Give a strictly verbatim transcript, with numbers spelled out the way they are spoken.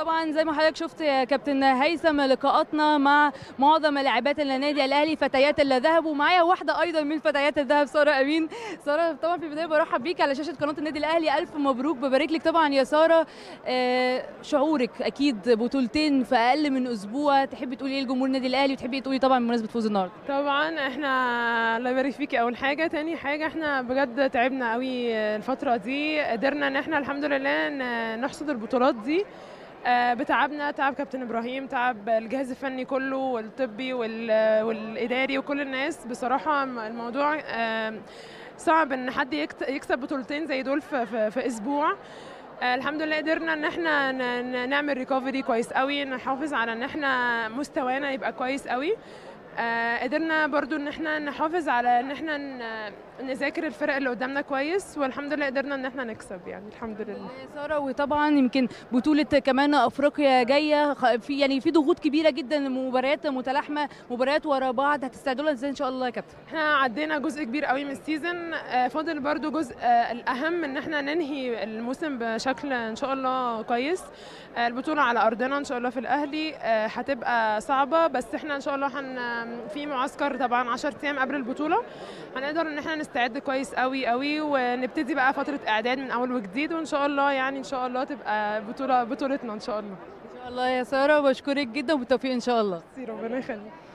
طبعا زي ما حضرتك شفت يا كابتن هيثم لقاءاتنا مع معظم لاعبات النادي الاهلي فتيات الذهب، ومعايا واحده ايضا من فتيات الذهب ساره امين. ساره طبعا في البدايه برحب بيك على شاشه قناه النادي الاهلي، الف مبروك، ببارك لك طبعا يا ساره. آه شعورك اكيد بطولتين في اقل من اسبوع، تحبي تقولي ايه لجمهور النادي الاهلي وتحبي تقولي طبعا بمناسبه فوز النهارده؟ طبعا احنا الله يبارك فيكي اول حاجه، ثاني حاجه احنا بجد تعبنا قوي الفتره دي، قدرنا ان احنا الحمد لله نحصد البطولات دي بتعبنا، تعب كابتن ابراهيم، تعب الجهاز الفني كله والطبي والاداري وكل الناس. بصراحه الموضوع صعب ان حد يكسب بطولتين زي دول في, في اسبوع. الحمد لله قدرنا ان احنا نعمل ريكفري كويس قوي، نحافظ على ان احنا مستوانا يبقى كويس قوي. قدرنا برضو ان احنا نحافظ على ان احنا نذاكر الفرق اللي قدامنا كويس، والحمد لله قدرنا ان احنا نكسب، يعني الحمد لله ساره. وطبعا يمكن بطوله كمان افريقيا جايه، في يعني في ضغوط كبيره جدا، مباريات متلاحمه، مباريات ورا بعض، هتستعدوا لها ازاي ان شاء الله يا كابتن؟ احنا عدينا جزء كبير قوي من السيزون، فاضل برضو جزء الاهم ان احنا ننهي الموسم بشكل ان شاء الله كويس. البطوله على ارضنا ان شاء الله في الاهلي هتبقى صعبه، بس احنا ان شاء الله هن في معسكر طبعا عشرة ايام قبل البطوله، هنقدر ان احنا نستعد كويس قوي قوي، ونبتدي بقى فتره اعداد من اول وجديد، وان شاء الله يعني ان شاء الله تبقى بطوله بطولتنا ان شاء الله. ان شاء الله يا ساره، وبشكرك جدا وبالتوفيق ان شاء الله. ربنا يخليك.